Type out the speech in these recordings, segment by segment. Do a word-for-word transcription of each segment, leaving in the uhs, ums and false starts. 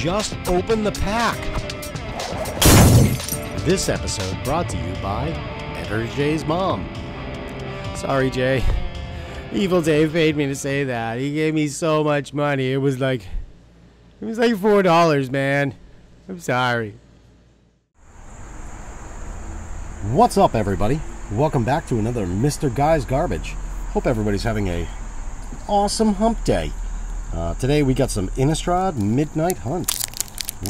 just open the pack. This episode brought to you by Enter Jay's mom. Sorry, Jay. Evil Dave paid me to say that. He gave me so much money. It was like, it was like four dollars, man. I'm sorry. What's up, everybody? Welcome back to another Mister Guy's Garbage. Hope everybody's having a awesome hump day. Uh, today we got some Innistrad Midnight Hunt.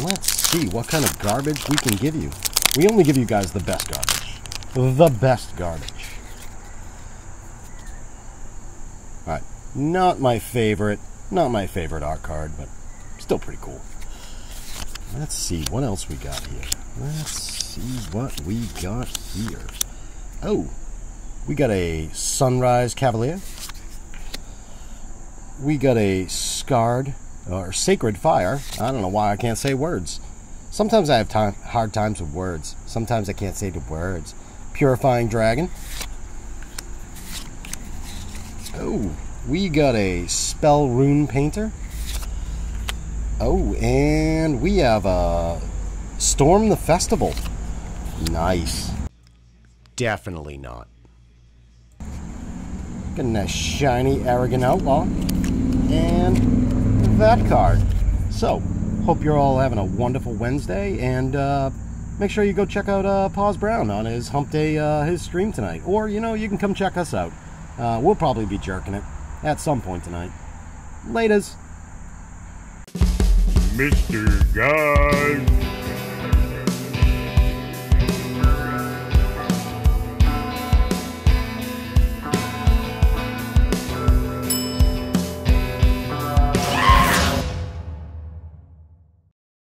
Let's see what kind of garbage we can give you. We only give you guys the best garbage. The best garbage. Alright, not my favorite. Not my favorite art card, but still pretty cool. Let's see what else we got here. Let's see what we got here. Oh, we got a Sunrise Cavalier. We got a Scarred, or Sacred Fire. I don't know why I can't say words. Sometimes I have time, hard times with words. Sometimes I can't say the words. Purifying Dragon. Oh, we got a Spell Rune Painter. Oh, and we have a Storm the Festival. Nice. Definitely not. Getting that shiny, arrogant outlaw. And that card. So, hope you're all having a wonderful Wednesday, and uh, make sure you go check out uh, Paws Brown on his hump day, uh, his stream tonight. Or, you know, you can come check us out. Uh, we'll probably be jerking it at some point tonight. Laters. Mister Guy.